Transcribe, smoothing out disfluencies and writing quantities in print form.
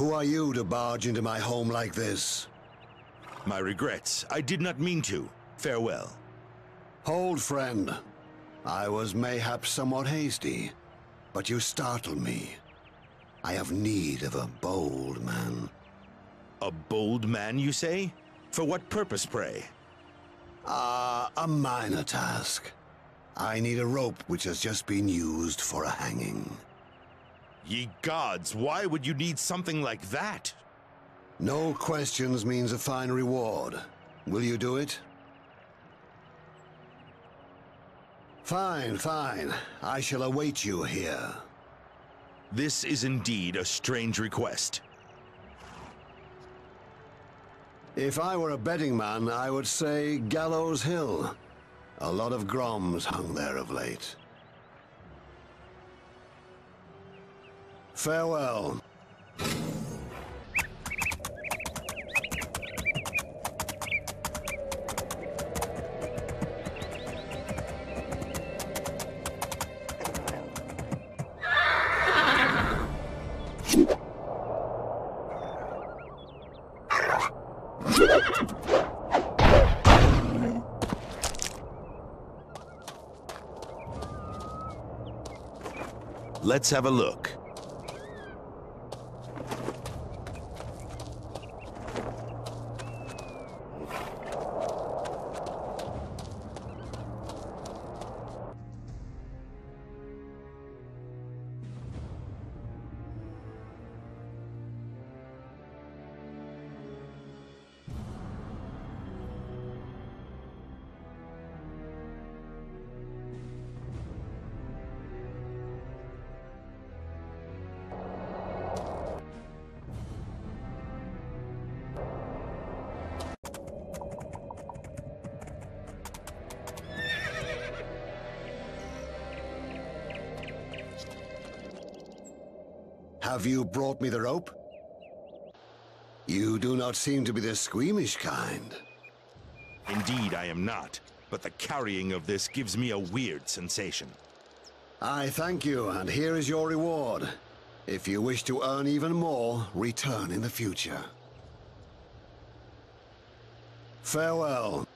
Who are you to barge into my home like this? My regrets. I did not mean to. Farewell. Hold, friend. I was mayhap somewhat hasty, but you startle me. I have need of a bold man. A bold man, you say? For what purpose, pray? A minor task. I need a rope which has just been used for a hanging. Ye gods, why would you need something like that? No questions means a fine reward. Will you do it? Fine, fine. I shall await you here. This is indeed a strange request. If I were a betting man, I would say Gallows Hill. A lot of Groms hung there of late. Farewell. Let's have a look. Have you brought me the rope? You do not seem to be the squeamish kind. Indeed, I am not, but the carrying of this gives me a weird sensation. I thank you, and here is your reward. If you wish to earn even more, return in the future. Farewell.